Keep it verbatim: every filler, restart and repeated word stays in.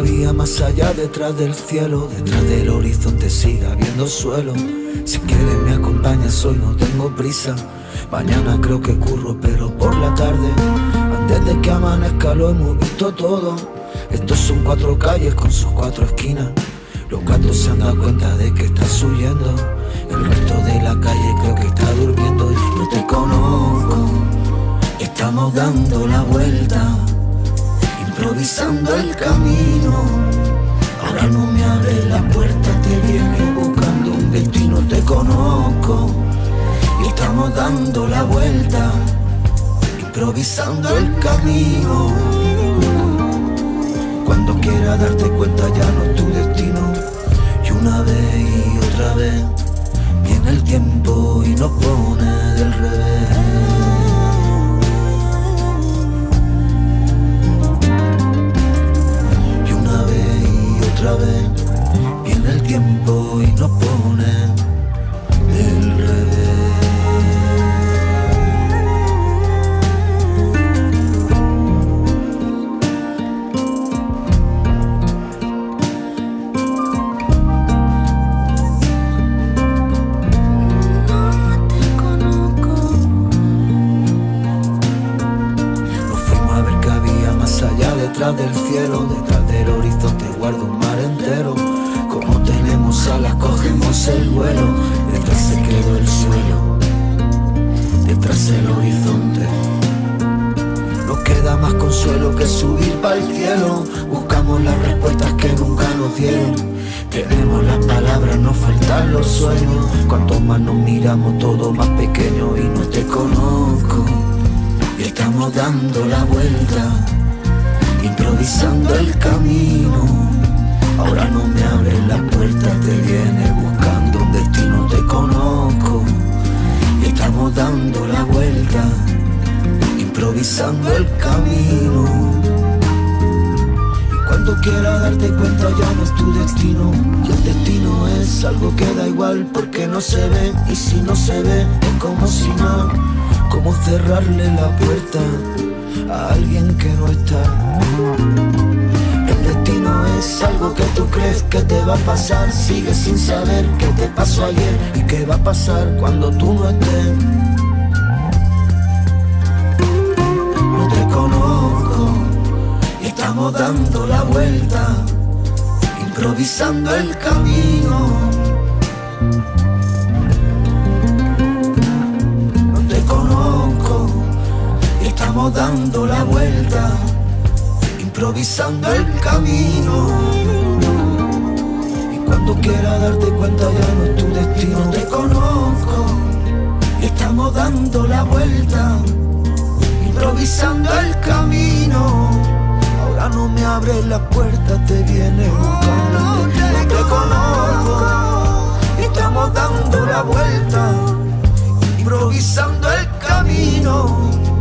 había más allá detrás del cielo. Detrás del horizonte sigue habiendo suelo. Si quieres me acompañas, hoy no tengo prisa. Mañana creo que curro, pero por la tarde, antes de que amanezca lo hemos visto todo. Estos son cuatro calles con sus cuatro esquinas. Los gatos se han dado cuenta de que estás huyendo. El resto de la calle creo que está durmiendo. Yo te conozco, estamos dando la vuelta, improvisando el camino. Ahora no me abres la puerta, te viene buscando un destino. Te conozco y estamos dando la vuelta, improvisando el camino. Cuando quiera darte cuenta ya no es tu destino. Y una vez y otra vez viene el tiempo y nos pone del revés. Otra vez viene el tiempo y nos pone del revés. No te conozco. Nos fuimos a ver que había más allá detrás del cielo. Detrás del horizonte guardo un como tenemos alas, cogemos el vuelo. Detrás se quedó el suelo, detrás el horizonte. Nos queda más consuelo que subir para el cielo. Buscamos las respuestas que nunca nos dieron. Tenemos las palabras, nos faltan los sueños. Cuanto más nos miramos, todo más pequeño. Y no te conozco y estamos dando la vuelta, improvisando el camino. Ahora no me abres la puerta, te vienes buscando un destino. Te conozco y estamos dando la vuelta, improvisando el camino. Y cuando quiera darte cuenta ya no es tu destino. Y el destino es algo que da igual porque no se ve. Y si no se ve es como si no, como cerrarle la puerta a alguien que no está. Es algo que tú crees que te va a pasar. Sigues sin saber qué te pasó ayer y qué va a pasar cuando tú no estés. No te conozco y estamos dando la vuelta, improvisando el camino. No te conozco y estamos dando la vuelta, improvisando el camino. Y cuando quiera darte cuenta ya no es tu destino. Te conozco y estamos dando la vuelta, improvisando el camino. Ahora no me abres la puerta, te vienes buscando. No te conozco y estamos dando la vuelta, improvisando el camino.